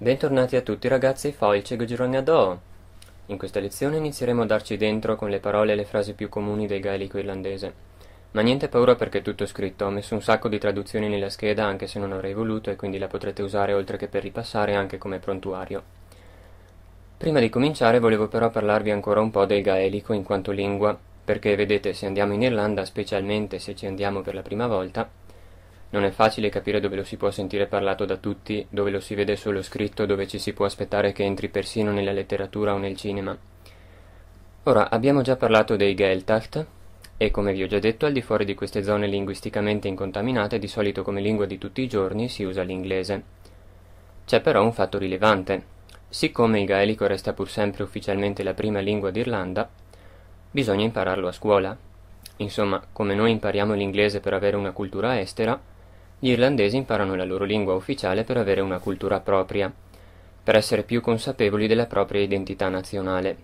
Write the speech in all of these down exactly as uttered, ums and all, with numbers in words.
Bentornati a tutti ragazzi, Foilcego Girognadò! In questa lezione inizieremo a darci dentro con le parole e le frasi più comuni del gaelico irlandese. Ma niente paura perché è tutto scritto, ho messo un sacco di traduzioni nella scheda anche se non avrei voluto e quindi la potrete usare oltre che per ripassare anche come prontuario. Prima di cominciare volevo però parlarvi ancora un po' del gaelico in quanto lingua, perché vedete se andiamo in Irlanda, specialmente se ci andiamo per la prima volta, non è facile capire dove lo si può sentire parlato da tutti, dove lo si vede solo scritto, dove ci si può aspettare che entri persino nella letteratura o nel cinema. Ora, abbiamo già parlato dei Gaeltacht, e come vi ho già detto, al di fuori di queste zone linguisticamente incontaminate, di solito come lingua di tutti i giorni si usa l'inglese. C'è però un fatto rilevante. Siccome il gaelico resta pur sempre ufficialmente la prima lingua d'Irlanda, bisogna impararlo a scuola. Insomma, come noi impariamo l'inglese per avere una cultura estera, gli irlandesi imparano la loro lingua ufficiale per avere una cultura propria, per essere più consapevoli della propria identità nazionale.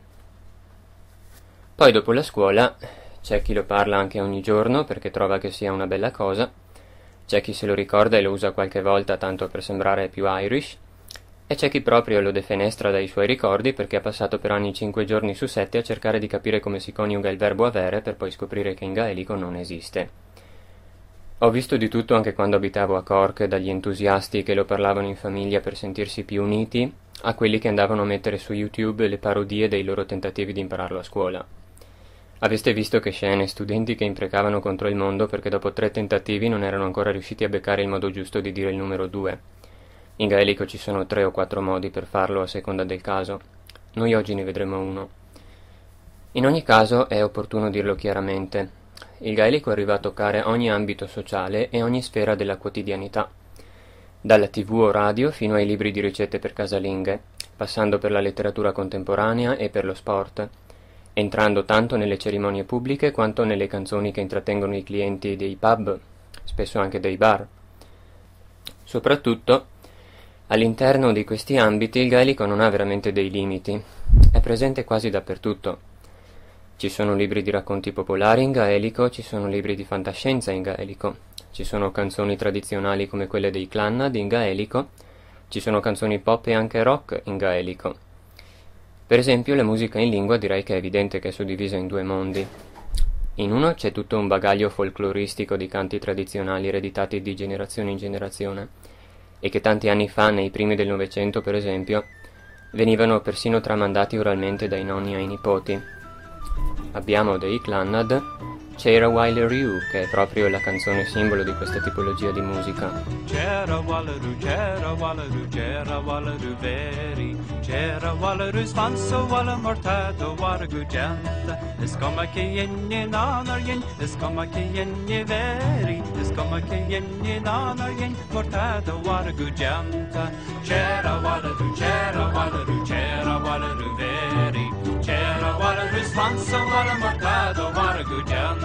Poi dopo la scuola c'è chi lo parla anche ogni giorno perché trova che sia una bella cosa, c'è chi se lo ricorda e lo usa qualche volta tanto per sembrare più Irish, e c'è chi proprio lo defenestra dai suoi ricordi perché ha passato per anni cinque giorni su sette a cercare di capire come si coniuga il verbo avere per poi scoprire che in gaelico non esiste. Ho visto di tutto anche quando abitavo a Cork, dagli entusiasti che lo parlavano in famiglia per sentirsi più uniti, a quelli che andavano a mettere su YouTube le parodie dei loro tentativi di impararlo a scuola. Aveste visto che scene, studenti che imprecavano contro il mondo perché dopo tre tentativi non erano ancora riusciti a beccare il modo giusto di dire il numero due. In gaelico ci sono tre o quattro modi per farlo a seconda del caso. Noi oggi ne vedremo uno. In ogni caso è opportuno dirlo chiaramente. Il gaelico arriva a toccare ogni ambito sociale e ogni sfera della quotidianità, dalla tv o radio fino ai libri di ricette per casalinghe, passando per la letteratura contemporanea e per lo sport, entrando tanto nelle cerimonie pubbliche quanto nelle canzoni che intrattengono i clienti dei pub, spesso anche dei bar. Soprattutto, all'interno di questi ambiti il gaelico non ha veramente dei limiti, è presente quasi dappertutto. Ci sono libri di racconti popolari in gaelico, ci sono libri di fantascienza in gaelico, ci sono canzoni tradizionali come quelle dei Clannad in gaelico, ci sono canzoni pop e anche rock in gaelico. Per esempio la musica in lingua direi che è evidente che è suddivisa in due mondi. In uno c'è tutto un bagaglio folcloristico di canti tradizionali ereditati di generazione in generazione e che tanti anni fa, nei primi del Novecento per esempio, venivano persino tramandati oralmente dai nonni ai nipoti. Abbiamo dei Clannad Chera While Rue, che è proprio la canzone simbolo di questa tipologia di musica. Chera Wallaru, Chera Wallaru, Chera Wallaru Veri, Chera Wallaru Svanso Walla Mortato Wargu Janta, Escomaki Yenye Nanaryen, Escomaki Yenye Veri, Escomaki Yenye Nanaryen, Mortato Wargu Janta, Chera Wallaru, Chera Wallaru, Chera Wallaru Veri, Chera Wallaru Svanso Walla Mortato Wargu Janta.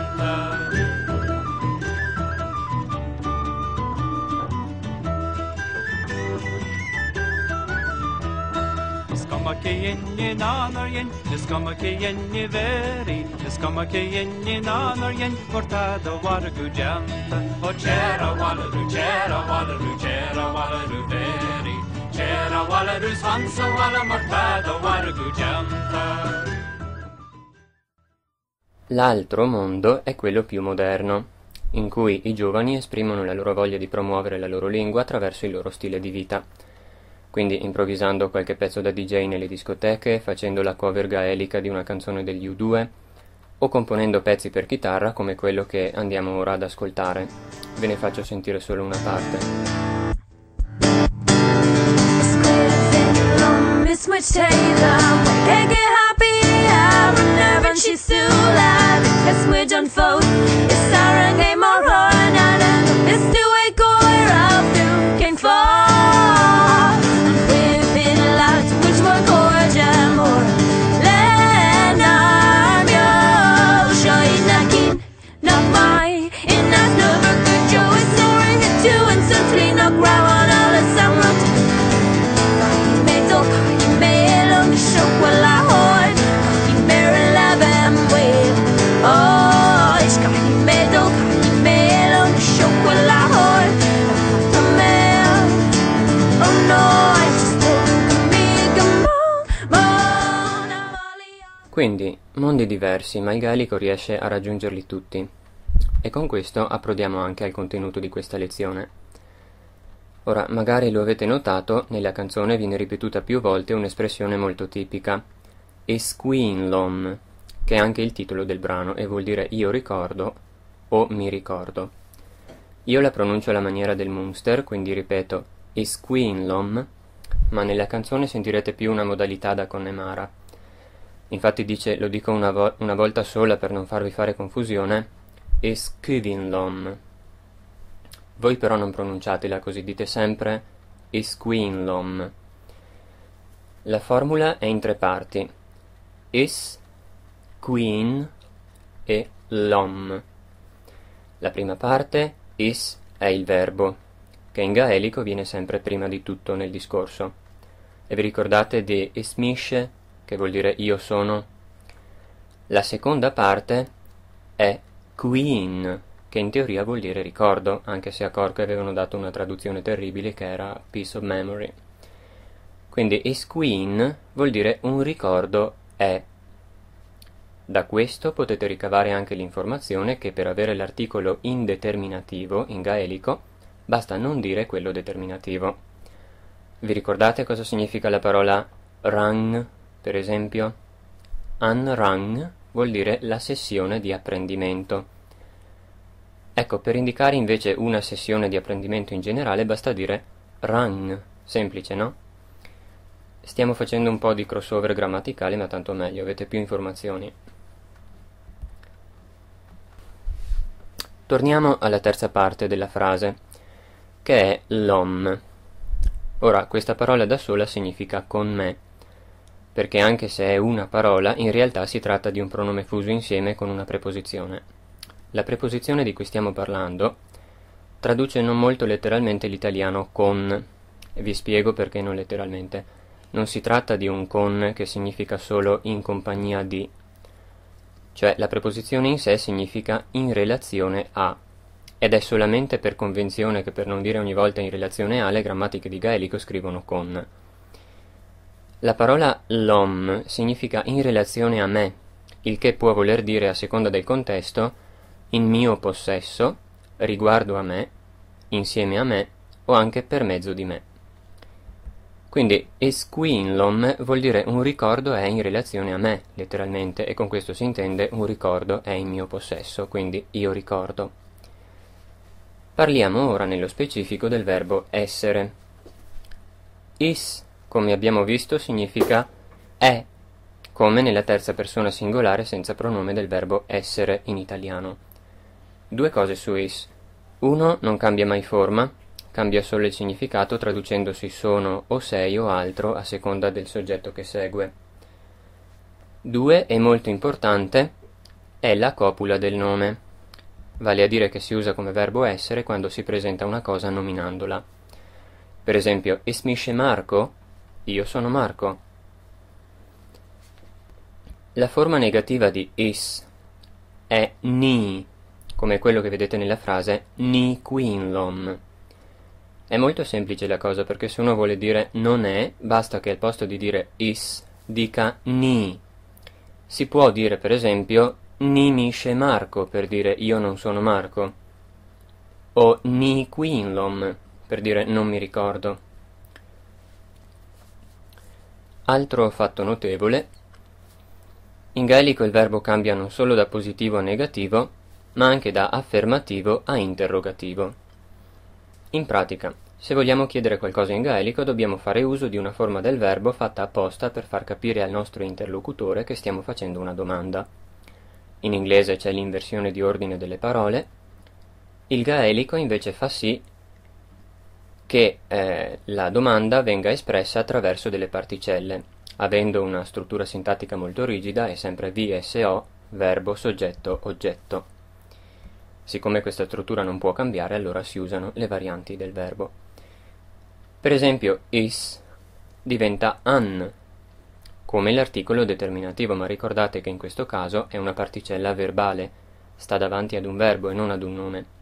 L'altro mondo è quello più moderno, in cui i giovani esprimono la loro voglia di promuovere la loro lingua attraverso il loro stile di vita, quindi improvvisando qualche pezzo da di jay nelle discoteche, facendo la cover gaelica di una canzone degli U due, o componendo pezzi per chitarra come quello che andiamo ora ad ascoltare. Ve ne faccio sentire solo una parte. Quindi, mondi diversi, ma il gaelico riesce a raggiungerli tutti. E con questo approdiamo anche al contenuto di questa lezione. Ora, magari lo avete notato, nella canzone viene ripetuta più volte un'espressione molto tipica, Iscuinlom, che è anche il titolo del brano e vuol dire io ricordo o mi ricordo. Io la pronuncio alla maniera del Munster, quindi ripeto Iscuinlom, ma nella canzone sentirete più una modalità da Connemara. Infatti dice, lo dico una, vo una volta sola per non farvi fare confusione, Iscuinlom. Voi però non pronunciatela così, dite sempre Iscuinlom. La formula è in tre parti, Is, Queen e Lom. La prima parte, Is, è il verbo, che in gaelico viene sempre prima di tutto nel discorso. E vi ricordate di Ismisce, che vuol dire io sono? La seconda parte è Queen, che in teoria vuol dire ricordo, anche se a Cork avevano dato una traduzione terribile che era Piece of Memory. Quindi is Queen vuol dire un ricordo è. Da questo potete ricavare anche l'informazione che per avere l'articolo indeterminativo in gaelico basta non dire quello determinativo. Vi ricordate cosa significa la parola rang? Per esempio, an rang vuol dire la sessione di apprendimento. Ecco, per indicare invece una sessione di apprendimento in generale basta dire rang, semplice, no? Stiamo facendo un po' di crossover grammaticale, ma tanto meglio, avete più informazioni. Torniamo alla terza parte della frase, che è lom. Ora, questa parola da sola significa con me, perché anche se è una parola, in realtà si tratta di un pronome fuso insieme con una preposizione. La preposizione di cui stiamo parlando traduce non molto letteralmente l'italiano con. Vi spiego perché non letteralmente. Non si tratta di un con che significa solo in compagnia di. Cioè la preposizione in sé significa in relazione a. Ed è solamente per convenzione che per non dire ogni volta in relazione a le grammatiche di gaelico scrivono con. La parola lom significa in relazione a me, il che può voler dire, a seconda del contesto, in mio possesso, riguardo a me, insieme a me o anche per mezzo di me. Quindi Iscuinlom vuol dire un ricordo è in relazione a me, letteralmente, e con questo si intende un ricordo è in mio possesso, quindi io ricordo. Parliamo ora nello specifico del verbo essere. Is, come abbiamo visto, significa è, come nella terza persona singolare senza pronome del verbo essere in italiano. Due cose su is. Uno, non cambia mai forma, cambia solo il significato traducendosi sono o sei o altro a seconda del soggetto che segue. Due, e molto importante, è la copula del nome, vale a dire che si usa come verbo essere quando si presenta una cosa nominandola. Per esempio, ismisce Marco? Io sono Marco. La forma negativa di is è ni, come quello che vedete nella frase ni quinlom. È molto semplice la cosa, perché se uno vuole dire non è, basta che al posto di dire is dica ni. Si può dire per esempio ni misce Marco per dire io non sono Marco, o ni quinlom per dire non mi ricordo. Altro fatto notevole, in gaelico il verbo cambia non solo da positivo a negativo, ma anche da affermativo a interrogativo. In pratica, se vogliamo chiedere qualcosa in gaelico, dobbiamo fare uso di una forma del verbo fatta apposta per far capire al nostro interlocutore che stiamo facendo una domanda. In inglese c'è l'inversione di ordine delle parole, il gaelico invece fa sì che eh, la domanda venga espressa attraverso delle particelle, avendo una struttura sintattica molto rigida e sempre V S O, verbo, soggetto, oggetto. Siccome questa struttura non può cambiare, allora si usano le varianti del verbo. Per esempio, is diventa an, come l'articolo determinativo, ma ricordate che in questo caso è una particella verbale, sta davanti ad un verbo e non ad un nome.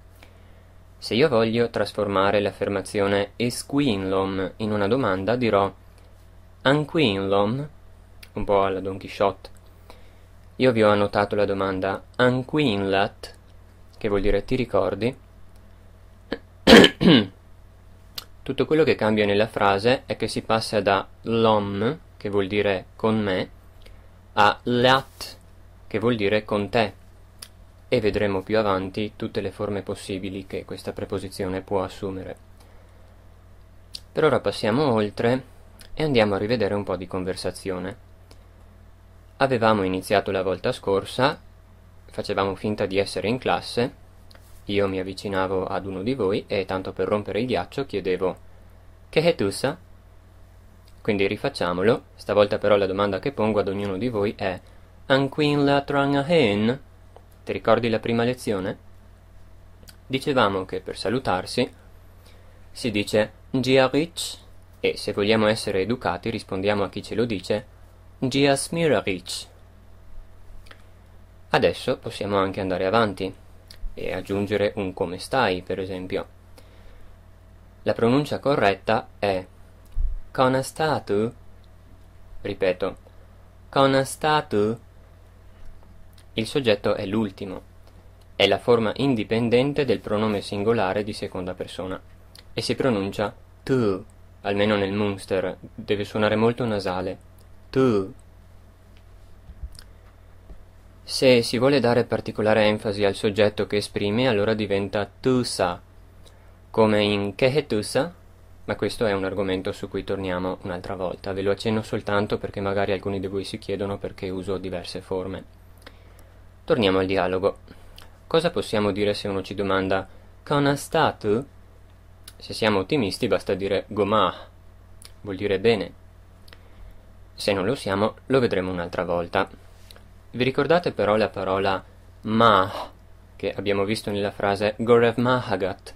Se io voglio trasformare l'affermazione Iscuinlom in una domanda, dirò Anquinlom, un po' alla Don Quixote, Io vi ho annotato la domanda anquinlat, che vuol dire ti ricordi? Tutto quello che cambia nella frase è che si passa da l'om, che vuol dire con me, a lat, che vuol dire con te. E vedremo più avanti tutte le forme possibili che questa preposizione può assumere. Per ora passiamo oltre e andiamo a rivedere un po' di conversazione. Avevamo iniziato la volta scorsa, facevamo finta di essere in classe, io mi avvicinavo ad uno di voi e tanto per rompere il ghiaccio chiedevo "Che è tussa?" Quindi rifacciamolo, stavolta però la domanda che pongo ad ognuno di voi è "Anquin la tranga hen?" Ti ricordi la prima lezione? Dicevamo che per salutarsi si dice Giarich, e se vogliamo essere educati rispondiamo a chi ce lo dice Giasmirarich. Adesso possiamo anche andare avanti e aggiungere un come stai, per esempio. La pronuncia corretta è Conastatu. Ripeto, Conastatu. Il soggetto è l'ultimo, è la forma indipendente del pronome singolare di seconda persona e si pronuncia tu, almeno nel Munster, deve suonare molto nasale, tu. Se si vuole dare particolare enfasi al soggetto che esprime, allora diventa tusa, come in che è tusa? Ma questo è un argomento su cui torniamo un'altra volta, ve lo accenno soltanto perché magari alcuni di voi si chiedono perché uso diverse forme. Torniamo al dialogo. Cosa possiamo dire se uno ci domanda Conastatu? Se siamo ottimisti basta dire Gomah, vuol dire bene. Se non lo siamo lo vedremo un'altra volta. Vi ricordate però la parola Mah, che abbiamo visto nella frase Gorev Mahagat?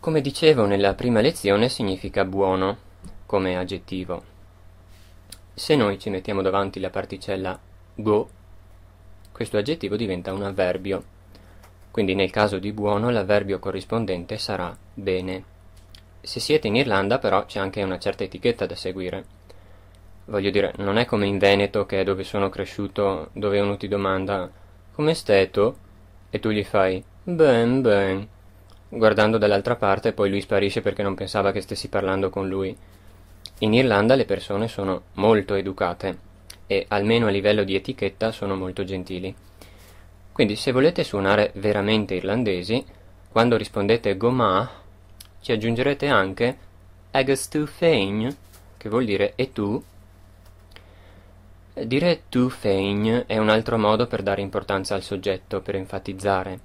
Come dicevo nella prima lezione significa buono, come aggettivo. Se noi ci mettiamo davanti la particella go, questo aggettivo diventa un avverbio, quindi nel caso di buono l'avverbio corrispondente sarà bene. Se siete in Irlanda però c'è anche una certa etichetta da seguire, voglio dire, non è come in Veneto, che è dove sono cresciuto, dove uno ti domanda come steto e tu gli fai ben ben guardando dall'altra parte e poi lui sparisce perché non pensava che stessi parlando con lui. In Irlanda le persone sono molto educate e almeno a livello di etichetta sono molto gentili. Quindi se volete suonare veramente irlandesi, quando rispondete Goma ci aggiungerete anche agus tu féin, che vuol dire e tu. Dire tu féin è un altro modo per dare importanza al soggetto, per enfatizzare,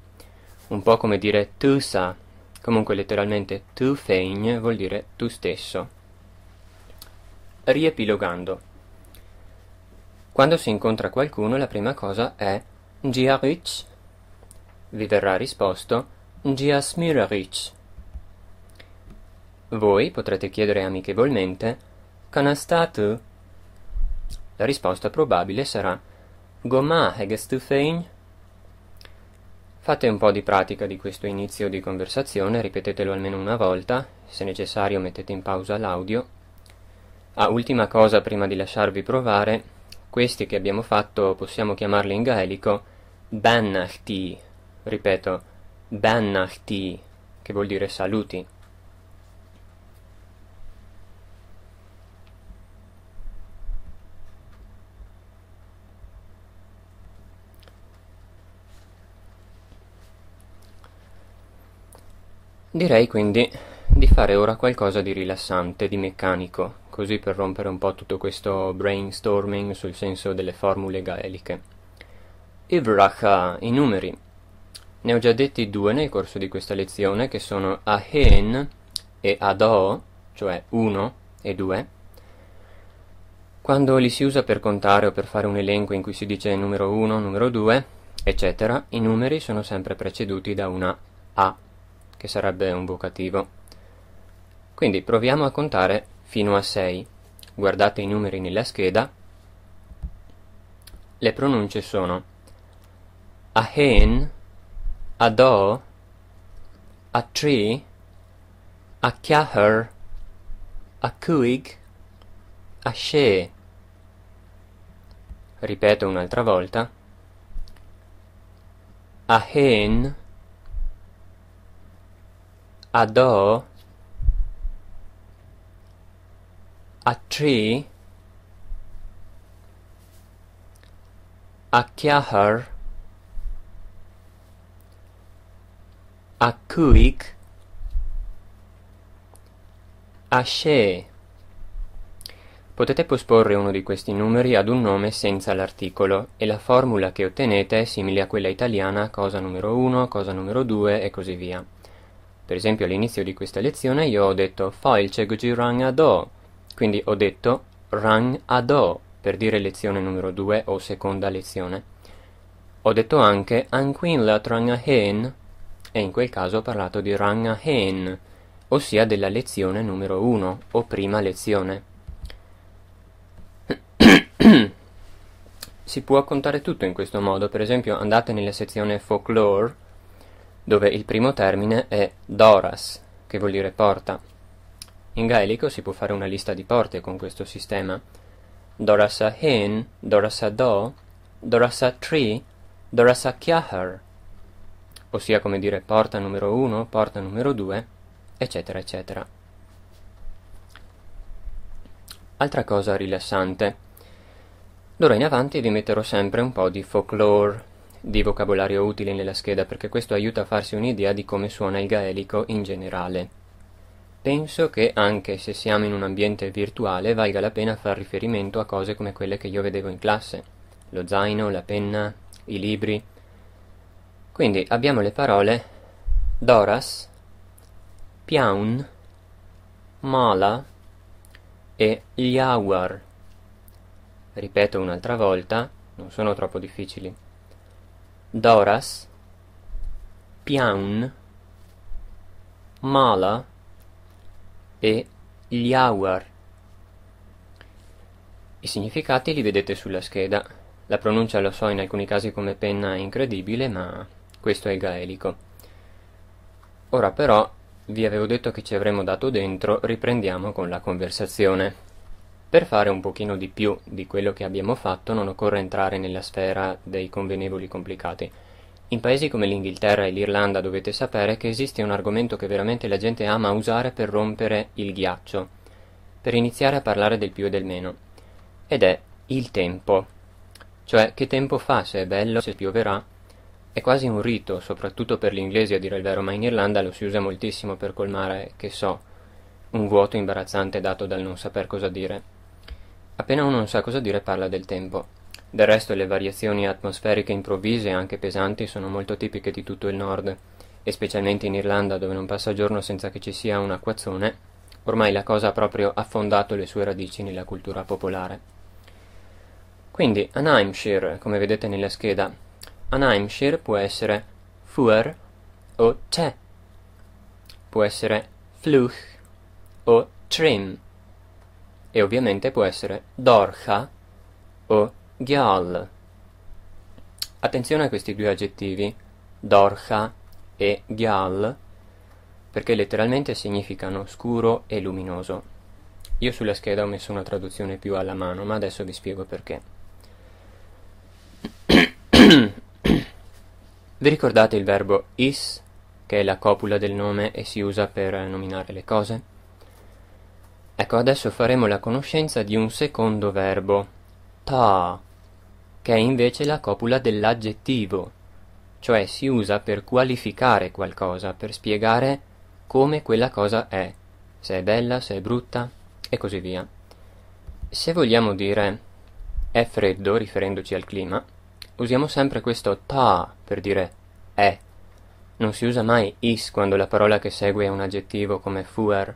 un po' come dire tu sa. Comunque letteralmente tu féin vuol dire tu stesso. Riepilogando, quando si incontra qualcuno la prima cosa è Giarich, vi verrà risposto Giasmirarich. Voi potrete chiedere amichevolmente Conastatu? La risposta probabile sarà Goma hegestufein. Fate un po' di pratica di questo inizio di conversazione, ripetetelo almeno una volta, se necessario mettete in pausa l'audio. Ah, ultima cosa prima di lasciarvi provare. Questi che abbiamo fatto possiamo chiamarli in gaelico bannachti, ripeto, bannachti, che vuol dire saluti. Direi quindi di fare ora qualcosa di rilassante, di meccanico, così per rompere un po' tutto questo brainstorming sul senso delle formule gaeliche. Ivracha, i numeri. Ne ho già detti due nel corso di questa lezione, che sono ahen e adò, cioè uno e due. Quando li si usa per contare o per fare un elenco in cui si dice numero uno, numero due, eccetera, i numeri sono sempre preceduti da una a, che sarebbe un vocativo. Quindi proviamo a contare fino a sei. Guardate i numeri nella scheda. Le pronunce sono ahen, adò, atri, acchiahar, acuig, ashe. ripeto un'altra volta, a hen, a do, a tree, a chiahar, a kuik, a she. Potete posporre uno di questi numeri ad un nome senza l'articolo e la formula che ottenete è simile a quella italiana cosa numero uno, cosa numero due e così via. Per esempio all'inizio di questa lezione io ho detto File Ceguji Rang a Do, quindi ho detto Rang a Do per dire lezione numero due o seconda lezione. Ho detto anche Anquinlat Rang a Hen e in quel caso ho parlato di Rang a Hen, ossia della lezione numero uno o prima lezione. Si può contare tutto in questo modo, per esempio andate nella sezione folklore dove il primo termine è Doras, che vuol dire porta. In gaelico si può fare una lista di porte con questo sistema. Doras a hen, Doras a do, Doras a tree, Doras a chiahar, ossia come dire porta numero uno, porta numero due, eccetera eccetera. Altra cosa rilassante. D'ora in avanti vi metterò sempre un po' di folklore, di vocabolario utile nella scheda, perché questo aiuta a farsi un'idea di come suona il gaelico in generale. Penso che anche se siamo in un ambiente virtuale valga la pena far riferimento a cose come quelle che io vedevo in classe, lo zaino, la penna, i libri. Quindi abbiamo le parole Doras, Piaun, Mala e Liawar. Ripeto un'altra volta, non sono troppo difficili. Doras, Piaun, Mala e Liawar. I significati li vedete sulla scheda. La pronuncia lo so, in alcuni casi come penna è incredibile, ma questo è gaelico. Ora però, vi avevo detto che ci avremmo dato dentro, riprendiamo con la conversazione. Per fare un pochino di più di quello che abbiamo fatto non occorre entrare nella sfera dei convenevoli complicati. In paesi come l'Inghilterra e l'Irlanda dovete sapere che esiste un argomento che veramente la gente ama usare per rompere il ghiaccio, per iniziare a parlare del più e del meno, ed è il tempo. Cioè che tempo fa, se è bello, se pioverà. È quasi un rito, soprattutto per gli inglesi a dire il vero, ma in Irlanda lo si usa moltissimo per colmare, che so, un vuoto imbarazzante dato dal non saper cosa dire. Appena uno non sa cosa dire parla del tempo. Del resto le variazioni atmosferiche improvvise e anche pesanti sono molto tipiche di tutto il nord, e specialmente in Irlanda dove non passa giorno senza che ci sia un acquazzone, ormai la cosa ha proprio affondato le sue radici nella cultura popolare. Quindi Annaimshire, come vedete nella scheda, Annaimshire può essere fuer o te, può essere fluch o trim, e ovviamente può essere dorcha o gheal. Attenzione a questi due aggettivi, dorcha e gheal, perché letteralmente significano scuro e luminoso. Io sulla scheda ho messo una traduzione più alla mano, ma adesso vi spiego perché. Vi ricordate il verbo is, che è la copula del nome e si usa per nominare le cose? Ecco, adesso faremo la conoscenza di un secondo verbo, ta, che è invece la copula dell'aggettivo, cioè si usa per qualificare qualcosa, per spiegare come quella cosa è, se è bella, se è brutta, e così via. Se vogliamo dire è freddo, riferendoci al clima, usiamo sempre questo ta per dire è. Non si usa mai is quando la parola che segue è un aggettivo come fuer.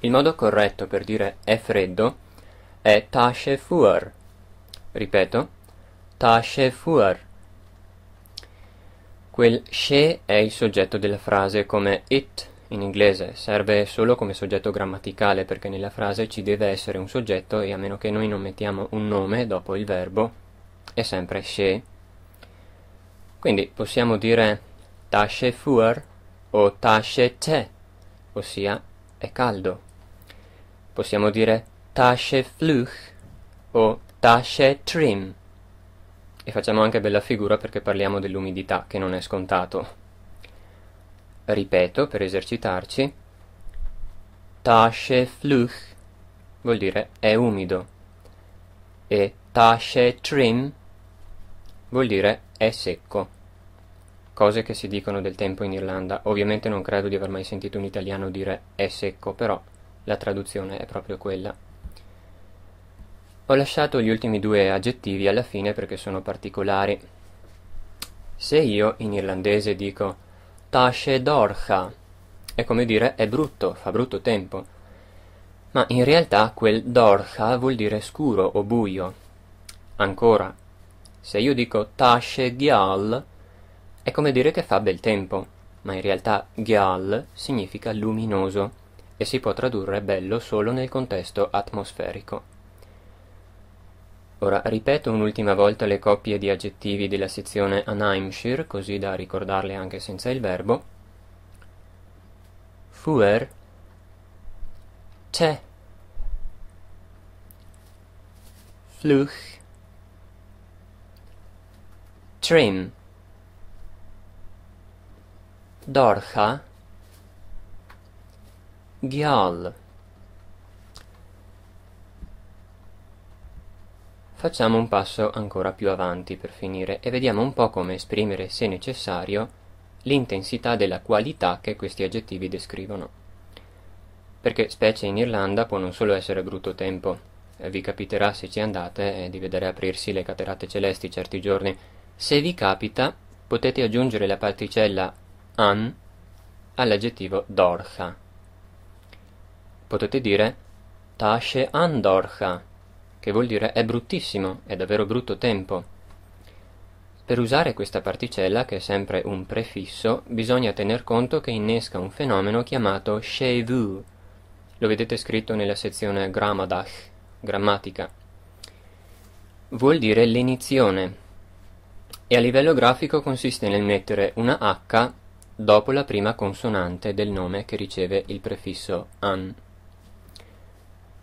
Il modo corretto per dire è freddo è tasce fuor. Ripeto, tasce fuor. Quel she è il soggetto della frase, come it in inglese. Serve solo come soggetto grammaticale perché nella frase ci deve essere un soggetto e a meno che noi non mettiamo un nome dopo il verbo è sempre she. Quindi possiamo dire tasce fuor o tasce te, ossia è caldo. Possiamo dire tasce fluch o Tashe Trim. E facciamo anche bella figura perché parliamo dell'umidità, che non è scontato. Ripeto, per esercitarci. Tashe Fluch vuol dire è umido. E Tashe Trim vuol dire è secco. Cose che si dicono del tempo in Irlanda. Ovviamente non credo di aver mai sentito un italiano dire è secco, però la traduzione è proprio quella. Ho lasciato gli ultimi due aggettivi alla fine perché sono particolari. Se io in irlandese dico Tashe Dorcha, è come dire è brutto, fa brutto tempo. Ma in realtà quel Dorcha vuol dire scuro o buio. Ancora, se io dico Tashe Gheal, è come dire che fa bel tempo, ma in realtà Gheal significa luminoso e si può tradurre bello solo nel contesto atmosferico. Ora ripeto un'ultima volta le coppie di aggettivi della sezione Anaimshir, così da ricordarle anche senza il verbo. Fuer, c'è, fluch, trim, dorcha, gheal. Facciamo un passo ancora più avanti per finire e vediamo un po' come esprimere, se necessario, l'intensità della qualità che questi aggettivi descrivono. Perché specie in Irlanda può non solo essere brutto tempo, vi capiterà se ci andate di vedere aprirsi le caterate celesti certi giorni. Se vi capita potete aggiungere la particella an all'aggettivo dorcha. Potete dire Tashe an dorcha, che vuol dire è bruttissimo, è davvero brutto tempo. Per usare questa particella, che è sempre un prefisso, bisogna tener conto che innesca un fenomeno chiamato shevu. Lo vedete scritto nella sezione Grammadach, grammatica. Vuol dire l'inizione. E a livello grafico consiste nel mettere una H dopo la prima consonante del nome che riceve il prefisso an.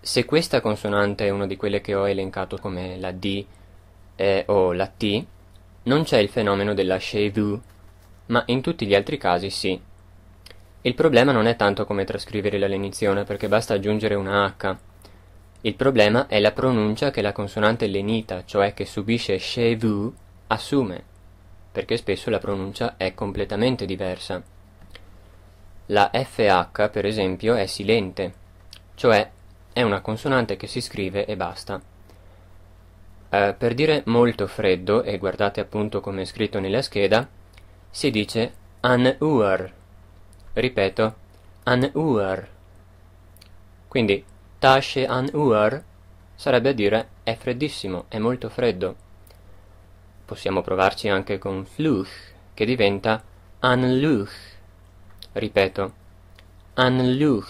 Se questa consonante è una di quelle che ho elencato come la D eh, o la T, non c'è il fenomeno della shevu, ma in tutti gli altri casi sì. Il problema non è tanto come trascrivere la lenizione, perché basta aggiungere una H. Il problema è la pronuncia che la consonante lenita, cioè che subisce shevu, assume, perché spesso la pronuncia è completamente diversa. La F H, per esempio, è silente, cioè è una consonante che si scrive e basta. Eh, per dire molto freddo, e guardate appunto come è scritto nella scheda, si dice an uar. Ripeto, an uar. Quindi Tashe an uar sarebbe a dire è freddissimo, è molto freddo. Possiamo provarci anche con fluch, che diventa an luch. Ripeto, an luch.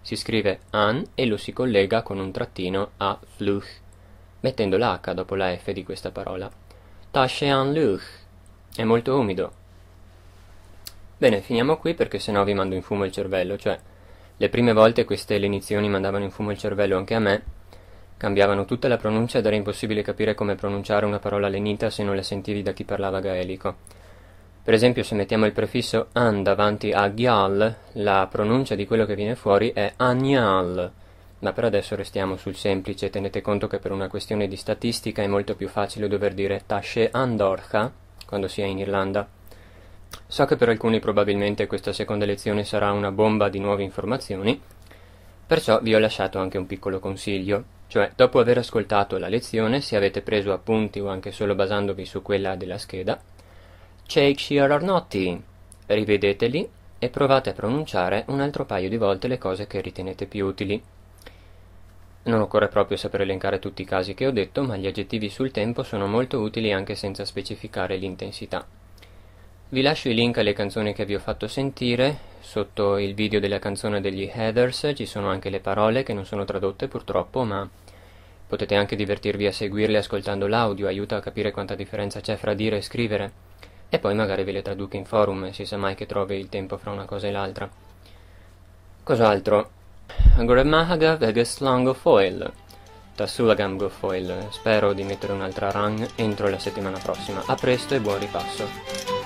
Si scrive an e lo si collega con un trattino a fluch, mettendo la H dopo la F di questa parola. Tashe an luch, è molto umido. Bene, finiamo qui perché sennò vi mando in fumo il cervello, cioè le prime volte queste lenizioni mandavano in fumo il cervello anche a me, cambiavano tutta la pronuncia ed era impossibile capire come pronunciare una parola lenita se non la sentivi da chi parlava gaelico. Per esempio, se mettiamo il prefisso an davanti a gheal, la pronuncia di quello che viene fuori è agnal, ma per adesso restiamo sul semplice. Tenete conto che per una questione di statistica è molto più facile dover dire Tashe an dorcha quando si è in Irlanda. So che per alcuni probabilmente questa seconda lezione sarà una bomba di nuove informazioni, perciò vi ho lasciato anche un piccolo consiglio, cioè dopo aver ascoltato la lezione, se avete preso appunti o anche solo basandovi su quella della scheda, Cheikh Shir Arnotti, rivedeteli e provate a pronunciare un altro paio di volte le cose che ritenete più utili. Non occorre proprio saper elencare tutti i casi che ho detto, ma gli aggettivi sul tempo sono molto utili anche senza specificare l'intensità. Vi lascio i link alle canzoni che vi ho fatto sentire. Sotto il video della canzone degli Heathers ci sono anche le parole che non sono tradotte purtroppo, ma potete anche divertirvi a seguirle ascoltando l'audio, aiuta a capire quanta differenza c'è fra dire e scrivere. E poi magari ve le traduco in forum, si sa mai che trovi il tempo fra una cosa e l'altra. Cos'altro? Agora mahaga vegas lango foil. Tatsuya Go Foil, spero di mettere un'altra run entro la settimana prossima. A presto e buon ripasso!